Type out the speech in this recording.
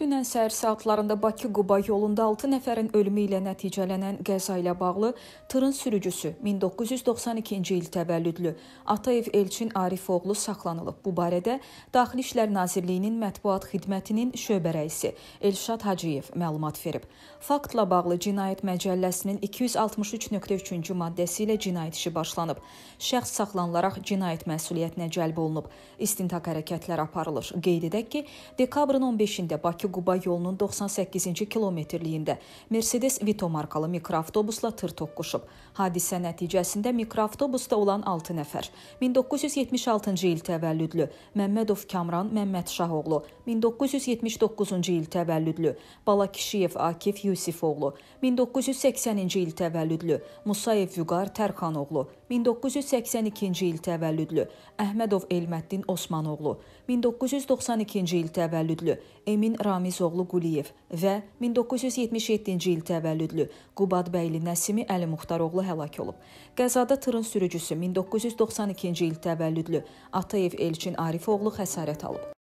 Dünən səhər saatlarında Bakı-Quba yolunda 6 nəfərin ölümü ilə nəticələnən qəza ilə bağlı tırın sürücüsü 1992-ci il təvəllüdlü Atayev Elçin Arifoğlu saxlanılıb. Bu barədə Daxili İşlər Nazirliyinin mətbuat xidmətinin şöbə rəisi Elşad Hacıyev məlumat verib. Faktla bağlı Cinayət Məcəlləsinin 263.3-cü maddəsi ilə cinayət işi başlanıb. Şəxs saxlanılaraq cinayət məsuliyyətinə cəlb olunub. İstintaq hərəkətləri aparılır. Qeyd edək ki, dekabrın 15-də Bakı-Quba yolunun 98-ci kilometrliyində Mercedes Vito markalı mikroavtobusla tır toqquşub. Hadisə nəticəsində mikroavtobusda olan 6 nəfər, 1976-cı il təvəllüdlü Məmmədov Kamran Məmməd Şahoğlu, 1979-cu il təvəllüdlü Balakişiyev Akif Yusif oğlu, 1980-ci il təvəllüdlü Musayev Yuqar Tərxanoğlu, 1982-ci il təvəllüdlü Əhmədov Elməddin Osmanoğlu, 1992-ci il təvəllüdlü Emin Ramizoğlu Quliyev və 1977-ci il təvəllüdlü Qubadbəyli Nəsimi Əli Muxtaroğlu həlak olub. Qəzada tırın sürücüsü 1992-ci il təvəllüdlü Atayev Elçin Arifoğlu xəsarət alıb.